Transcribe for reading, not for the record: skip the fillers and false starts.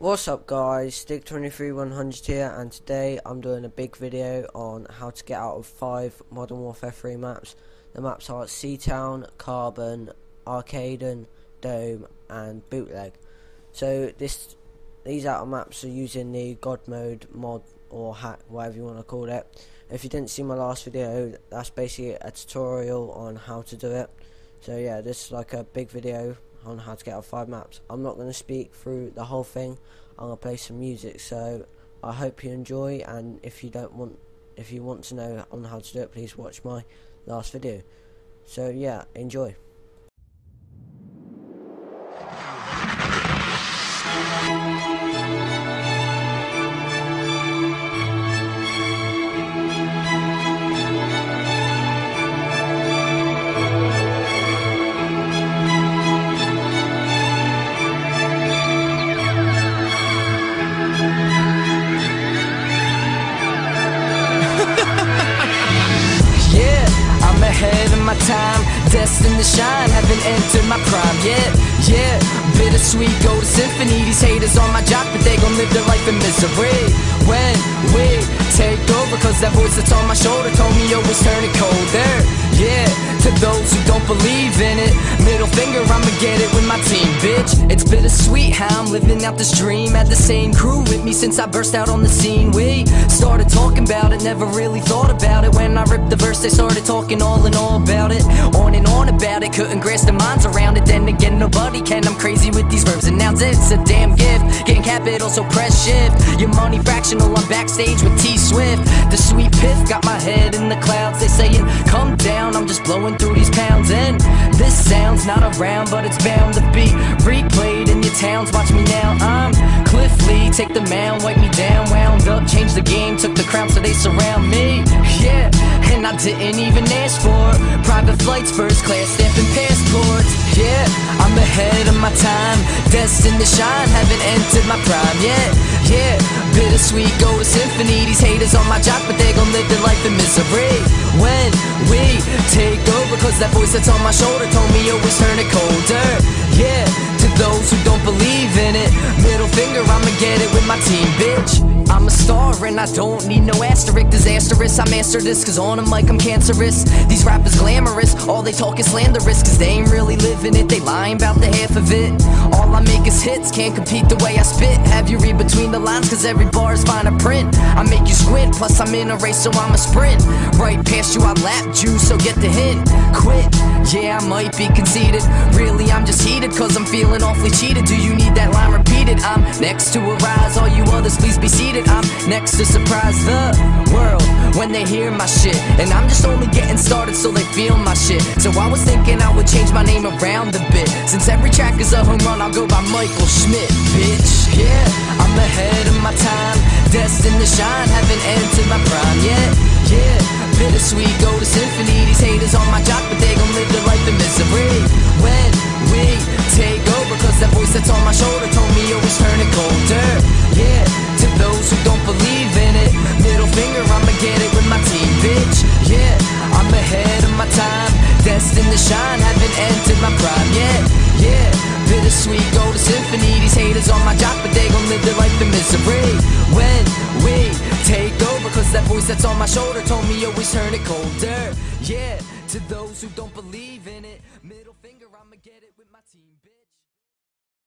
What's up guys, Stig23100 here, and today I'm doing a big video on how to get out of 5 Modern Warfare 3 maps. The maps are Seatown, Carbon, Arcaden, Dome and Bootleg. So these outer maps are using the God Mode mod or hack, whatever you want to call it. If you didn't see my last video, that's basically a tutorial on how to do it. So yeah, this is like a big video on how to get out 5 maps. I'm not going to speak through the whole thing, I'm going to play some music, so I hope you enjoy, and if you want to know on how to do it, please watch my last video. So yeah, enjoy. Time, destined to shine, haven't entered my prime yet, yeah, bittersweet, go to symphony, these haters on my job, but they gon' live their life in misery, when we take over, cause that voice that's on my shoulder told me always turn it colder, yeah, to those who don't believe in it, middle finger, I'ma get it with my team, bitch, it's bittersweet how I'm living out this dream, had the same crew with me since I burst out on the scene, we started talking about it, never really thought about it, when I ripped the verse, they started talking all in all about it, on and on about it, couldn't grasp their minds around it, then again nobody can, I'm crazy with these verbs, and now it's a damn gift, getting capital so press shift, your money fractional, I'm backstage with T-Swift, the sweet pith got my head in the clouds, they saying come down, I'm just blowing through these pounds, and this sound's not around, but it's bound to be replayed in your towns, watch me now, I'm Cliff Lee, take the mound, wipe me down, wound up, changed the game, took the crown, so they surround me, yeah, and I didn't even ask for it. Private flights, first class, stamping passports. Yeah, I'm ahead of my time, destined to shine, haven't entered my prime yet. Yeah, bittersweet, go to symphony. These haters on my jock, but they gon' live their life in misery. When we take over, cause that voice that's on my shoulder told me always turn it colder. Yeah, to those who don't believe in it, middle finger, I'ma get it with my team, bitch. I'm a star and I don't need no asterisk, disastrous, I master this, cause on a mic I'm cancerous, these rappers glamorous, all they talk is slanderous, cause they ain't really living it, they lying about the half of it, all I make is hits, can't compete the way I spit, have you read between the lines, cause every bar is finer print, I make you squint, plus I'm in a race so I'm a sprint, right past you I lapped you, so get the hint, quit, yeah I might be conceited, really I'm just heated, cause I'm feeling awfully cheated, do you need that line repeated, I'm next to a rise, all you others please be seated, I'm next to surprise the world when they hear my shit, and I'm just only getting started so they feel my shit, so I was thinking I would change my name around a bit, since every track is a home run I'll go by Michael Schmidt, bitch. Yeah, I'm ahead of my time, destined to shine, haven't entered my prime yet. Yeah, bittersweet, go to symphony, these haters on my jock, but they gon' live their life in misery. When we take over, cause that voice that's on my shoulder told me always turn it colder. Yeah, to those who don't believe in it, middle finger, I'ma get it with my team, bitch. Yeah, I'm ahead of my time, destined to shine, haven't entered my prime yet. Yeah, bittersweet, go to symphony, these haters on my jock, but they gon' live their life in misery. When we take over, cause that voice that's on my shoulder told me always turn it colder. Yeah, to those who don't believe in it, middle finger, I'ma get it with my team, bitch.